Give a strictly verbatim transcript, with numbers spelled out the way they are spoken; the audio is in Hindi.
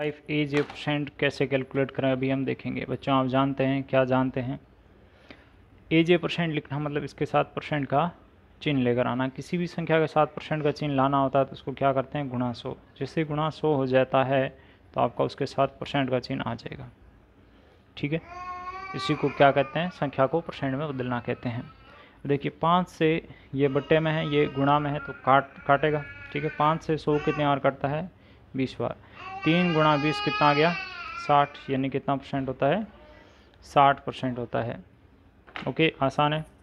टाइप एज एफिशिएंट कैसे कैलकुलेट करें अभी हम देखेंगे। बच्चों आप जानते हैं क्या जानते हैं, एज ए परसेंट लिखना मतलब इसके साथ परसेंट का चिन्ह लेकर आना। किसी भी संख्या के साथ परसेंट का चिन्ह लाना होता है तो उसको क्या करते हैं, गुणा सौ। जैसे गुणा सौ हो जाता है तो आपका उसके साथ परसेंट का चिन्ह आ जाएगा। ठीक है, इसी को क्या कहते हैं, संख्या को परसेंट में बदलना कहते हैं। देखिए पाँच से ये बट्टे में है, ये गुणा में है तो काट काटेगा। ठीक है, पाँच से सौ कितने बार कटता है, बीस बार। तीन गुणा बीस कितना आ गया, साठ। यानी कितना परसेंट होता है, साठ परसेंट होता है। ओके, आसान है।